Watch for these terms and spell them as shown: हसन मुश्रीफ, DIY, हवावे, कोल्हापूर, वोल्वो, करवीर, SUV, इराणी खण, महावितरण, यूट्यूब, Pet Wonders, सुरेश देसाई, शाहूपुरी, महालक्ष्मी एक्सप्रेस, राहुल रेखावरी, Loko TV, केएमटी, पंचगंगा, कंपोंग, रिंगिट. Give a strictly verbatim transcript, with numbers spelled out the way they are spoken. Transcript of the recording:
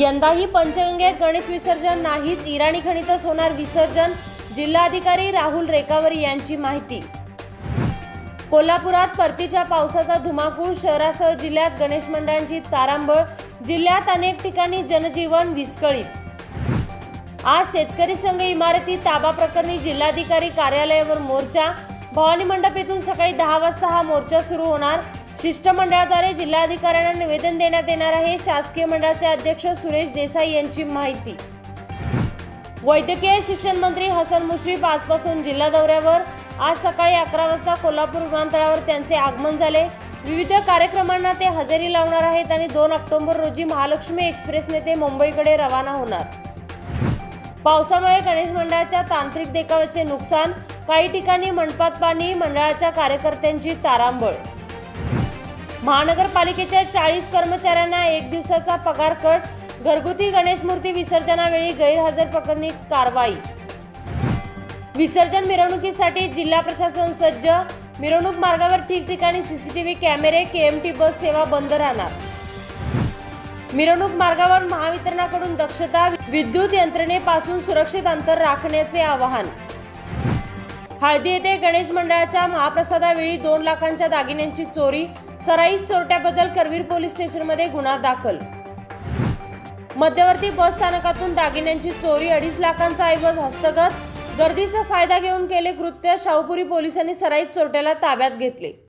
यंदाही पंचगंगेत गणेश विसर्जन नाहीच, इराणी खणीतच होणार विसर्जन, जिल्हाधिकारी राहुल रेखावरी यांची माहिती। कोल्हापुरात परतीच्या पावसाचा धुमाकूळ, शहरासह जिल्ह्यात गणेश मंडळांची तारांबळ, जिल्ह्यात अनेक ठिकाणी जनजीवन विस्कळीत। आज शेतकरी संघ इमारती ताबा प्रकरणी जिल्हाधिकारी कार्यालयावर मोर्चा, भवानी मंडप येथून सकाळी दहा वाजता हा मोर्चा सुरू होणार। शिष्टमंडळाद्वारे जिल्हाधिकाऱ्यांना निवेदन देण्यात येणार आहे। शासकीय मंडळाचे अध्यक्ष सुरेश देसाई यांची माहिती। वैद्यकीय शिक्षण मंत्री हसन मुश्रीफ आजपासून जिल्हा दौऱ्यावर। आज सकाळी अकरा वाजता कोल्हापूर विमानतळावर त्यांचे आगमन झाले। विविध कार्यक्रमांना ते हजेरी लावणार आहेत आणि दोन ऑक्टोबर रोजी महालक्ष्मी एक्सप्रेसने ते मुंबईकडे रवाना होणार। पावसामुळे गणेश मंडळाच्या तांत्रिक देखाव्याचे नुकसान, काही ठिकाणी मंडपात पाणी, मंडळाच्या कार्यकर्त्यांची तारांबळ। महानगरपालिकेच्या चाळीस कर्मचाऱ्यांना एक दिवसाचा पगार कट, घरगुती गणेश मूर्ती विसर्जनावेळी गैरहजर प्रकरणी कारवाई। विसर्जन मिरवणुकीसाठी जिल्हा प्रशासन सज्ज, मिरवणूक मार्गावर ठिकठिकाणी सीसीटीव्ही कॅमेरे, केएमटी बस सेवा बंद राहणार। मिरवणूक मार्गावर महावितरणाकडून दक्षता, विद्युत यंत्रणेपासून सुरक्षित अंतर राखण्याचे आवाहन। हळदी येथे गणेश मंडळाच्या महाप्रसादावेळी दोन लाखांच्या दागिन्यांची चोरी, सराई चोरट्याबद्दल करवीर पोलीस स्टेशनमध्ये गुन्हा दाखल। मध्यवर्ती बस स्थानकातून दागिन्यांची चोरी, अडीच लाखांचा ऐवज हस्तगत, गर्दीचा फायदा घेऊन केले कृत्य, शाहूपुरी पोलिसांनी सराई चोरट्याला ताब्यात घेतले।